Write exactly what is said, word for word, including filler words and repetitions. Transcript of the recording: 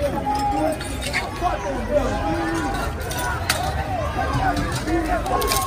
Fuck those